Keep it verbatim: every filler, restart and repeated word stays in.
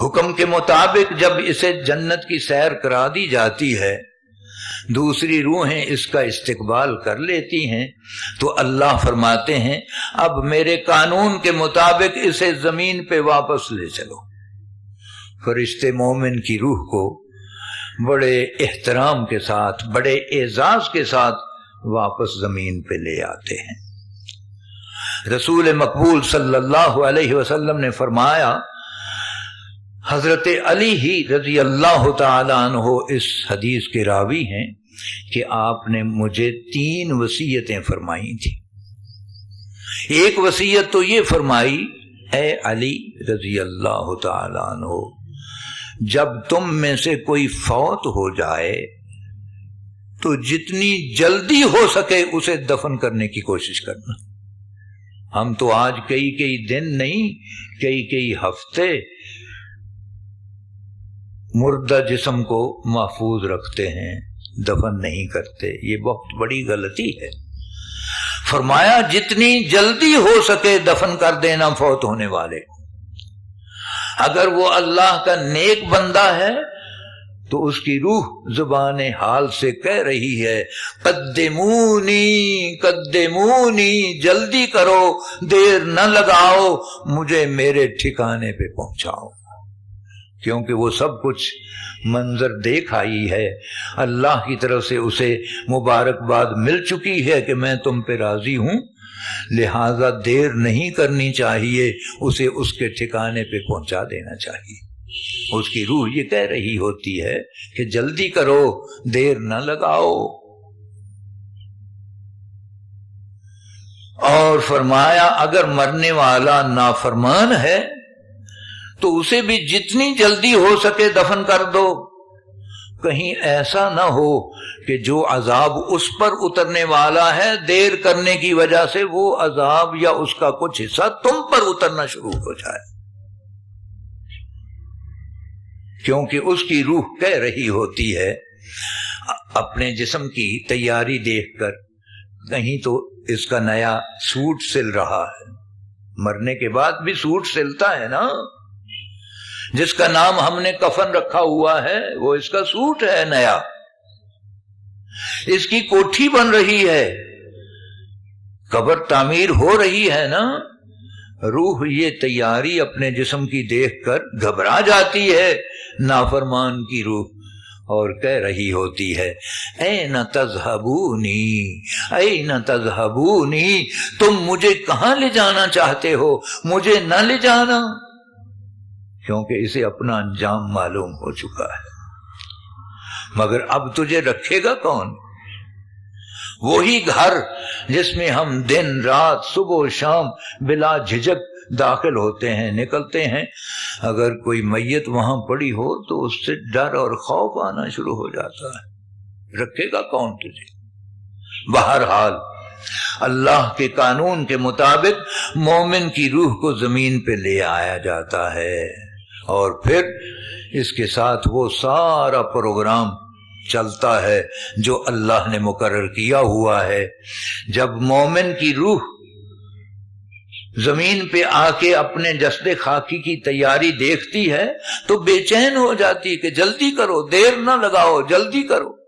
हुक्म के मुताबिक जब इसे जन्नत की सैर करा दी जाती है, दूसरी रूहें इसका इस्तिकबाल कर लेती हैं, तो अल्लाह फरमाते हैं अब मेरे कानून के मुताबिक इसे जमीन पे वापस ले चलो। फरिश्ते मोमिन की रूह को बड़े एहतराम के साथ, बड़े एजाज के साथ वापस जमीन पे ले आते हैं। रसूल मकबूल सल्लल्लाहु अलैहि वसल्लम ने फरमाया, हजरत अली ही रजी अल्लाह तआला अन्हो इस हदीस के रावी हैं कि आपने मुझे तीन वसीयतें फरमाई थी। एक वसीयत तो ये फरमाई, ए अली रजी अल्लाह तआला अन्हो, जब तुम में से कोई फौत हो जाए तो जितनी जल्दी हो सके उसे दफन करने की कोशिश करना। हम तो आज कई कई दिन नहीं, कई कई हफ्ते मुर्दा जिस्म को महफूज रखते हैं, दफन नहीं करते। ये बहुत बड़ी गलती है। फरमाया जितनी जल्दी हो सके दफन कर देना फौत होने वाले। अगर वो अल्लाह का नेक बंदा है तो उसकी रूह जुबाने हाल से कह रही है, कद्देमूनी कद्देमूनी, जल्दी करो, देर न लगाओ, मुझे मेरे ठिकाने पे पहुंचाओ। क्योंकि वो सब कुछ मंजर देख आई है, अल्लाह की तरफ से उसे मुबारकबाद मिल चुकी है कि मैं तुम पे राजी हूं, लिहाजा देर नहीं करनी चाहिए, उसे उसके ठिकाने पे पहुंचा देना चाहिए। उसकी रूह ये कह रही होती है कि जल्दी करो, देर न लगाओ। और फरमाया अगर मरने वाला नाफरमान है तो उसे भी जितनी जल्दी हो सके दफन कर दो, कहीं ऐसा ना हो कि जो अजाब उस पर उतरने वाला है देर करने की वजह से वो अजाब या उसका कुछ हिस्सा तुम पर उतरना शुरू हो जाए। क्योंकि उसकी रूह कह रही होती है अपने जिस्म की तैयारी देखकर, कहीं तो इसका नया सूट सिल रहा है। मरने के बाद भी सूट सिलता है ना, जिसका नाम हमने कफन रखा हुआ है वो इसका सूट है नया, इसकी कोठी बन रही है, कब्र तामीर हो रही है ना। रूह ये तैयारी अपने जिस्म की देखकर घबरा जाती है नाफरमान की रूह, और कह रही होती है ऐन तज़हबूनी ऐन तज़हबूनी, तुम मुझे कहां ले जाना चाहते हो, मुझे ना ले जाना। क्योंकि इसे अपना अंजाम मालूम हो चुका है। मगर अब तुझे रखेगा कौन? वही घर जिसमें हम दिन रात सुबह शाम बिला झिझक दाखिल होते हैं, निकलते हैं। अगर कोई मैयत वहां पड़ी हो तो उससे डर और खौफ आना शुरू हो जाता है। रखेगा कौन तुझे? बहरहाल अल्लाह के कानून के मुताबिक मोमिन की रूह को जमीन पे ले आया जाता है, और फिर इसके साथ वो सारा प्रोग्राम चलता है जो अल्लाह ने मुकर्रर किया हुआ है। जब मोमिन की रूह जमीन पे आके अपने जस्दे खाकी की तैयारी देखती है तो बेचैन हो जाती है कि जल्दी करो, देर ना लगाओ, जल्दी करो।